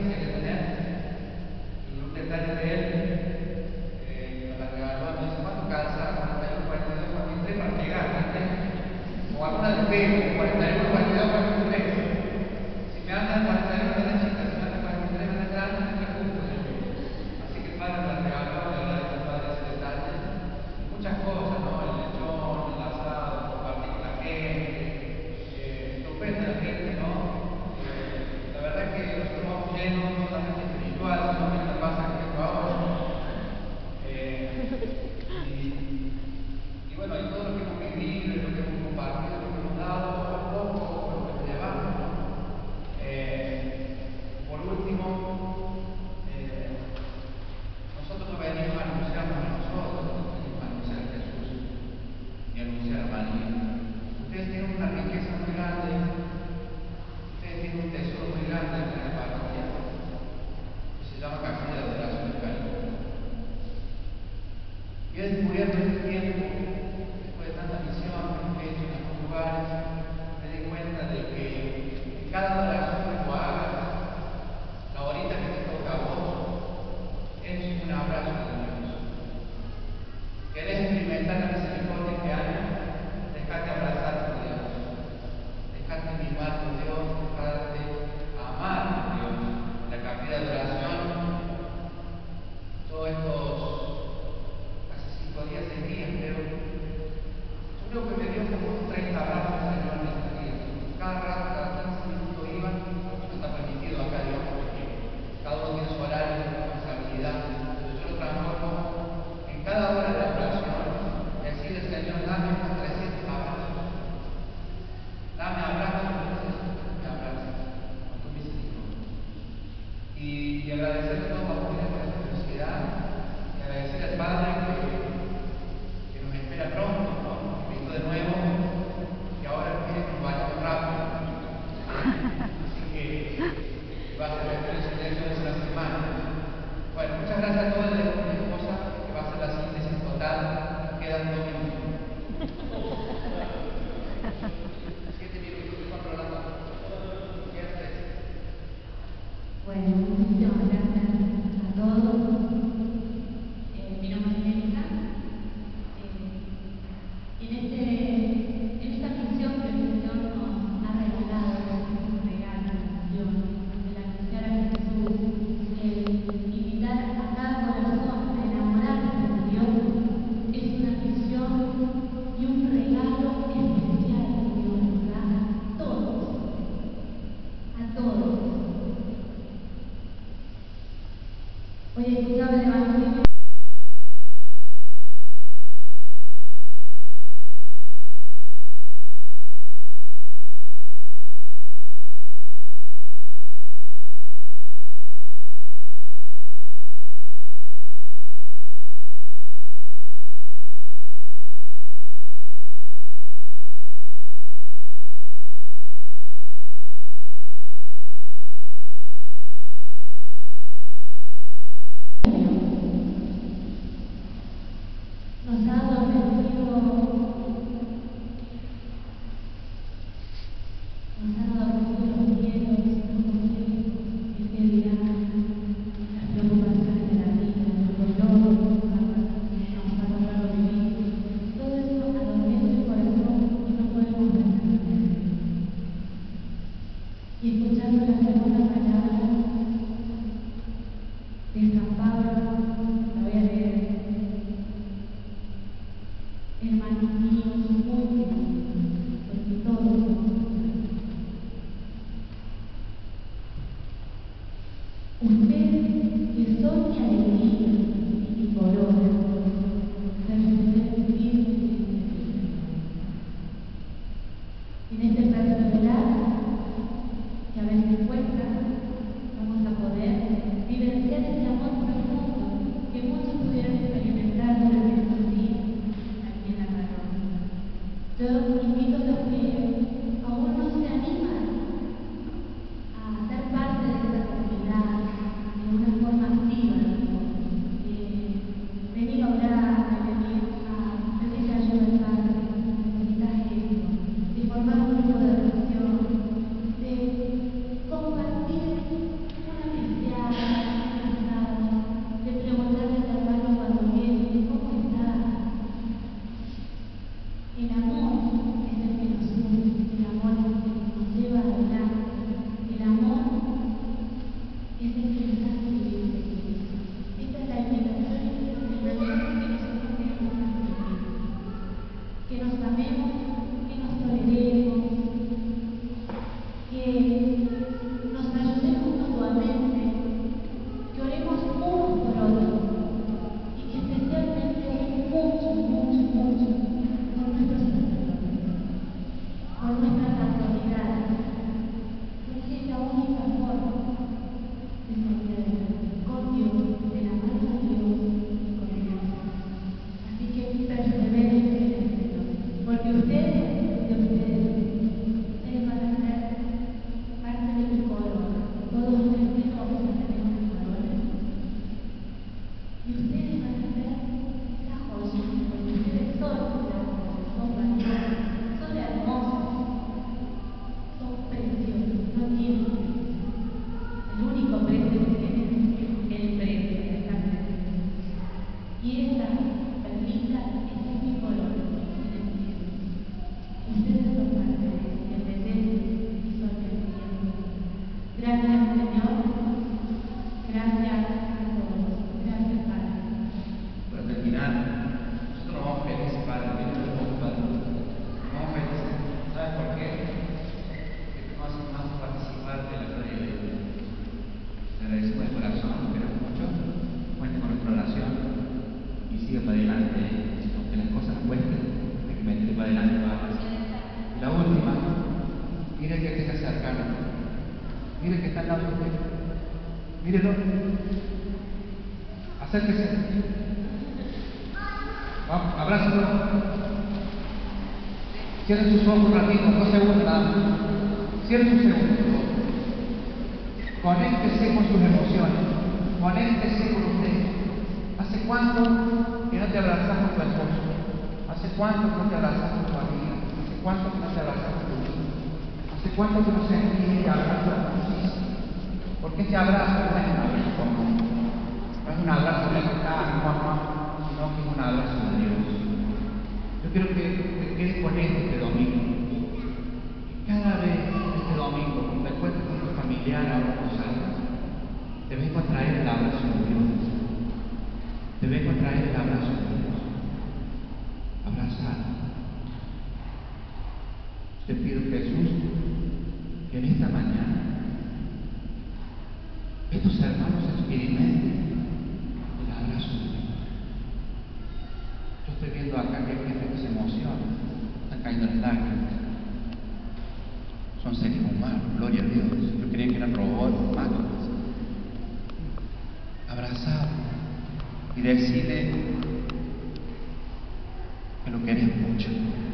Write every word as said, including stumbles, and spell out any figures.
tiene que tener y no depende de él. Eh, para llegar a la misma tu casa, para tener un partido de cuarenta y para llegar a o alguna de fe, cuarenta y uno. Compartir Miren que está al lado de usted. Mírenlo. Acérquese. Vamos, abrácenlo. Cierren sus ojos un ratito, no se gusta. Cierren sus ojos. Conéctese con sus emociones. Conéctese con usted. ¿Hace cuánto que no te abrazas con tu esposo? ¿Hace cuánto que no te abrazas con tu amiga? ¿Hace cuánto que no te abrazas con tu hijo? ¿Hace cuánto que no se entiende y abraza muchísimo? Porque este abrazo no es un abrazo común. No es un abrazo de acá, no, no, sino que es un abrazo de Dios. Yo quiero que te quedes con esto este domingo. Cada vez este domingo, cuando te encuentres con tu familiar o con tus amigos, te vengo a traer el abrazo de Dios. Te vengo a traer el abrazo de Dios. Abrazar. Te pido, Jesús, que en esta mañana que tus hermanos experimenten el abrazo de Dios. Yo estoy viendo acá que hay gente que se emociona, están cayendo en lágrimas. Son seres humanos, gloria a Dios. Yo creía que eran robots, máquinas. Abrazar y decirle que lo querés mucho.